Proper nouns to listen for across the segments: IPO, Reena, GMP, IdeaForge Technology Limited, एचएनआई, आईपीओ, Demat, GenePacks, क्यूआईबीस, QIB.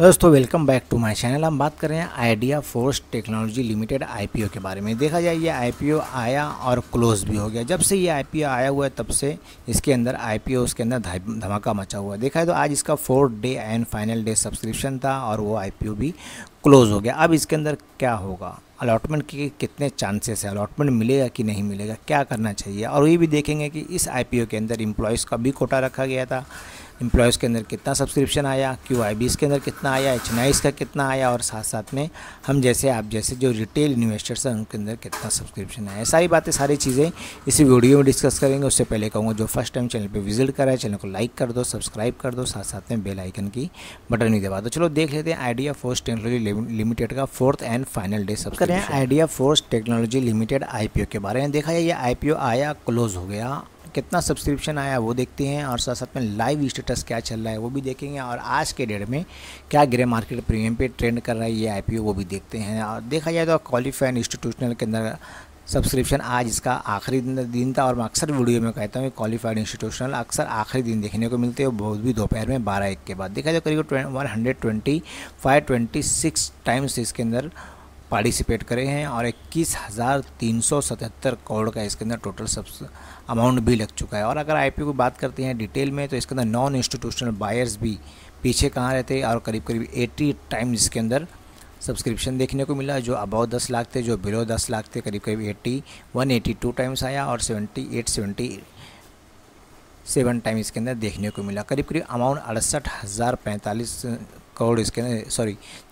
दोस्तों welcome back to my channel. हम बात कर रहे हैं आइडियाफोर्ज टेक्नोलॉजी लिमिटेड आईपीओ के बारे में। देखा जाए ये आईपीओ आया और क्लोज भी हो गया। जब से ये आईपीओ आया हुआ है तब से इसके अंदर उसके अंदर धमाका मचा हुआ है। देखा है तो आज इसका 4th day and final day subscription था और वो आईपीओ भी क्लोज हो गया। अब इसके अंदर क्या होगा, अलॉटमेंट के कितने चांसेस है, अलॉटमेंट मिलेगा कि नहीं मिलेगा, क्या करना चाहिए, और ये भी देखेंगे कि इस आईपीओ के अंदर एम्प्लॉयज़ का भी कोटा रखा गया था, एम्प्लॉयज़ के अंदर कितना सब्सक्रिप्शन आया, क्यूआईबीस के अंदर कितना आया, एचएनआई का कितना आया, और साथ साथ में हम जैसे आप जैसे जो रिटेल इन्वेस्टर्स हैं उनके अंदर कितना सब्सक्रिप्शन आया। सारी बातें सारी चीज़ें इसी वीडियो में डिस्कस करेंगे। उससे पहले कहूँगा जो फर्स्ट टाइम चैनल पर विजिट करा है चैनल को लाइक कर दो, सब्सक्राइब कर दो, साथ साथ में बेल आइकन की बटन भी दबा दो। चलो देख लेते हैं आइडियाफोर्ज टेक्नोलॉजी लिमिटेड का 4th and final day subscription. IdeaForge technology limited आईपीओ के बारे में देखा जाए ये आईपीओ आया क्लोज हो गया, कितना सब्सक्रिप्शन आया वो देखते हैं, और साथ साथ में लाइव स्टेटस क्या चल रहा है वो भी देखेंगे, और आज के डेट में क्या ग्रे मार्केट प्रीमियम पे ट्रेंड कर रहा है ये आईपीओ वो भी देखते हैं। और देखा जाए तो क्वालिफाइड इंस्टीट्यूशनल के अंदर सब्सक्रिप्शन आज इसका आखिरी दिन था, और मैं अक्सर वीडियो में कहता हूँ कि क्वालिफाइड इंस्टीट्यूशनल अक्सर आखिरी दिन देखने को मिलते हैं, बहुत भी दोपहर में 12-1 के बाद। देखा जाए करीब 126 टाइम्स इसके अंदर पार्टिसिपेट करे हैं और 21,377 करोड़ का इसके अंदर टोटल सब्स अमाउंट भी लग चुका है। और अगर आईपीओ की बात करते हैं डिटेल में तो इसके अंदर नॉन इंस्टीट्यूशनल बायर्स भी पीछे कहाँ रहते हैं, और करीब 80 टाइम्स इसके अंदर सब्सक्रिप्शन देखने को मिला। जो अबाउ 10 लाख थे, जो बिलो 10 लाख थे, करीब 182 टाइम्स आया और 77 टाइम इसके अंदर देखने को मिला। करीब अमाउंट 68,045 करोड़ इसके अंदर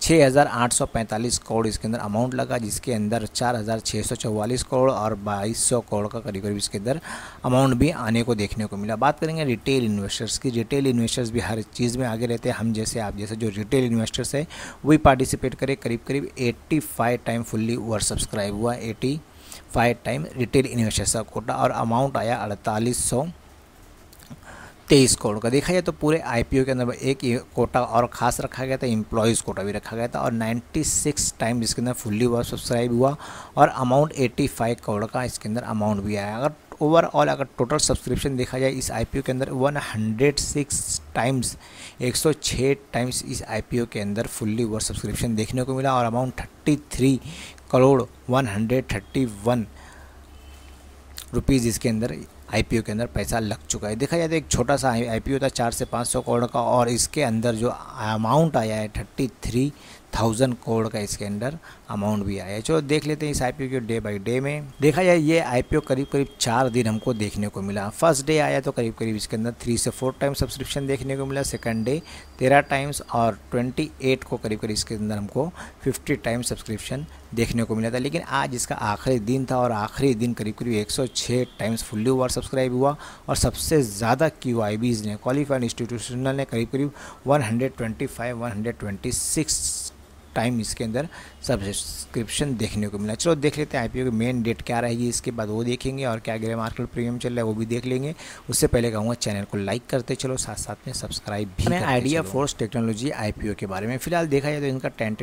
6,845 करोड़ इसके अंदर अमाउंट लगा, जिसके अंदर 4,644 करोड़ और 2,200 करोड़ का करीब इसके अंदर अमाउंट भी आने को देखने को मिला। बात करेंगे रिटेल इन्वेस्टर्स की। रिटेल इन्वेस्टर्स भी हर चीज़ में आगे रहते हैं, हम जैसे आप जैसे जो रिटेल इन्वेस्टर्स है वो भी पार्टिसिपेट करें। करीब 85 टाइम फुल्ली ओवर सब्सक्राइब हुआ, 85 टाइम रिटेल इन्वेस्टर्स का कोटा, और अमाउंट आया 4,823 करोड़ का। देखा जाए तो पूरे आईपीओ के अंदर एक कोटा और ख़ास रखा गया था, एम्प्लॉयज़ कोटा भी रखा गया था, और 96 टाइम इसके अंदर फुल्ली ओवर सब्सक्राइब हुआ और अमाउंट 85 करोड़ का इसके अंदर अमाउंट भी आया। अगर ओवरऑल अगर टोटल सब्सक्रिप्शन देखा जाए इस आईपीओ के अंदर 106 टाइम्स 106 टाइम्स इस आईपीओ के अंदर फुल्ली ओवर सब्सक्रिप्शन देखने को मिला, और अमाउंट 33,131 करोड़ इसके अंदर आईपीओ के अंदर पैसा लग चुका है। देखा जाए तो एक छोटा सा आईपीओ था 400 से 500 करोड़ का, और इसके अंदर जो अमाउंट आया है 33,000 करोड़ का इसके अंदर अमाउंट भी आया है। चलो देख लेते हैं इस आईपीओ के डे बाय डे में। देखा जाए ये आईपीओ करीब 4 दिन हमको देखने को मिला। फर्स्ट डे आया तो करीब इसके अंदर 3 से 4 टाइम सब्सक्रिप्शन देखने को मिला, सेकंड डे 13 टाइम्स, और 28 को करीब इसके अंदर हमको 50 टाइम सब्सक्रिप्शन देखने को मिला था। लेकिन आज इसका आखिरी दिन था और आखिरी दिन करीब 106 टाइम्स फुल्ली ओवर सब्सक्राइब हुआ, और सबसे ज़्यादा क्यूआईबीस ने क्वालिफाइड इंस्टीट्यूशनल ने करीब 126 टाइम इसके अंदर सब्सक्रिप्शन देखने को मिला। चलो देख लेते हैं आईपीओ की मेन डेट क्या रहेगी, इसके बाद वो देखेंगे, और क्या ग्रे मार्केट प्रीमियम चल रहा है वो भी देख लेंगे। उससे पहले कहूँगा चैनल को लाइक करते चलो, साथ साथ में सब्सक्राइब भी करते चलो। आइडियाफोर्ज टेक्नोलॉजी आईपीओ के बारे में फिलहाल देखा जाए तो इनका टाइम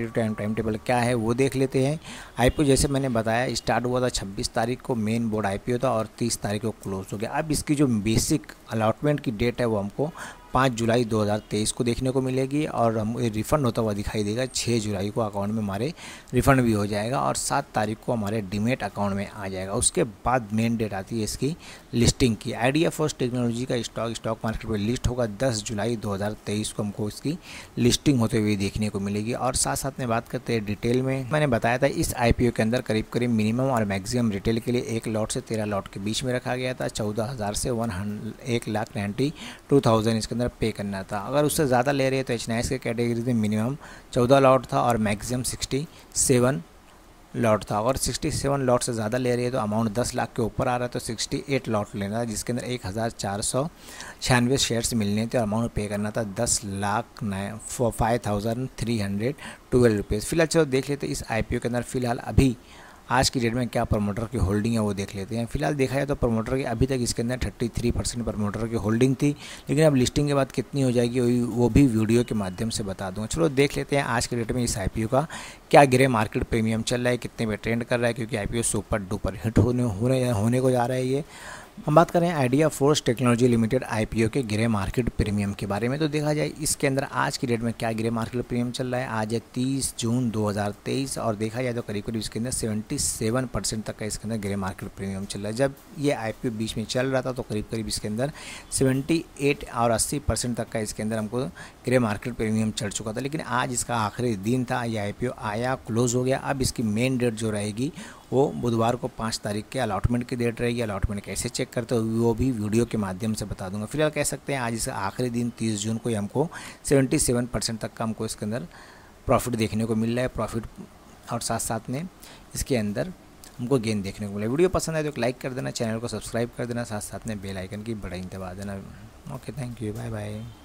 टेबल क्या है वो देख लेते हैं। आईपीओ जैसे मैंने बताया स्टार्ट हुआ था 26 तारीख को, मेन बोर्ड आईपीओ था, और 30 तारीख को क्लोज हो गया। अब इसकी जो बेसिक अलॉटमेंट की डेट है वो हमको 5 जुलाई 2023 को देखने को मिलेगी, और हम रिफ़ंड होता हुआ दिखाई देगा। 6 जुलाई को अकाउंट में हमारे रिफ़ंड भी हो जाएगा, और 7 तारीख को हमारे डीमेट अकाउंट में आ जाएगा। उसके बाद मेन डेट आती है इसकी लिस्टिंग की। आइडियाफोर्ज टेक्नोलॉजी का स्टॉक मार्केट में लिस्ट होगा 10 जुलाई 2023 को, हमको इसकी लिस्टिंग होते हुए देखने को मिलेगी। और साथ साथ में बात करते हैं डिटेल में, मैंने बताया था इस आईपीओ के अंदर करीब मिनिमम और मैक्सिमम रिटेल के लिए 1 लॉट से 13 लॉट के बीच में रखा गया था। 14,000 से 1,92,000 इसके पे करना था। अगर उससे ज़्यादा ले रहे हैं तो एचएनआई के कैटेगरी में मिनिमम 14 लॉट था और मैक्सिमम 67 लॉट था। अगर 67 लॉट से ज़्यादा ले रही है तो अमाउंट 10 लाख के ऊपर आ रहा है तो 68 लॉट लेना था, जिसके अंदर 1,496 शेयर्स मिलने थे और अमाउंट पे करना था 10,05,312 रुपीज़। फिलहाल चलो देख लेते इस आईपीओ के अंदर फिलहाल अभी आज की डेट में क्या प्रमोटर की होल्डिंग है वो देख लेते हैं। फिलहाल देखा जाए तो प्रमोटर की अभी तक इसके अंदर 33% प्रमोटर की होल्डिंग थी, लेकिन अब लिस्टिंग के बाद कितनी हो जाएगी वो भी वीडियो के माध्यम से बता दूंगा। चलो देख लेते हैं आज के डेट में इस आईपीओ का क्या ग्रे मार्केट प्रीमियम चल रहा है, कितने में ट्रेंड कर रहा है, क्योंकि आईपीओ सुपर डुपर हिट होने को जा रहा है ये। हम बात करें IdeaForge टेक्नोलॉजी लिमिटेड IPO के ग्रे मार्केट प्रीमियम के बारे में। तो देखा जाए इसके अंदर आज की डेट में क्या ग्रे मार्केट प्रीमियम चल रहा है। आज है 30 जून 2023 और देखा जाए तो करीब करीब इसके अंदर 77% तक का इसके अंदर ग्रे मार्केट प्रीमियम चल रहा है। जब ये IPO बीच में चल रहा था तो करीब करीब इसके अंदर 78 और 80% तक का इसके अंदर हमको ग्रे मार्केट प्रीमियम चल चुका था, लेकिन आज इसका आखिरी दिन था। ये IPO आया, क्लोज हो गया। अब इसकी मेन डेट जो रहेगी वो बुधवार को 5 तारीख के अलॉटमेंट की डेट रहेगी। अलॉटमेंट कैसे चेक करते हो वो भी वीडियो के माध्यम से बता दूंगा। फिलहाल कह सकते हैं आज इसका आखिरी दिन 30 जून को हमको 77% तक का हमको इसके अंदर प्रॉफिट देखने को मिल रहा है। प्रॉफिट और साथ साथ में इसके अंदर हमको गेन देखने को मिला। वीडियो पसंद आए तो एक लाइक कर देना, चैनल को सब्सक्राइब कर देना, साथ साथ में बेल आइकन की बटन दबा देना। Okay, thank you, bye bye.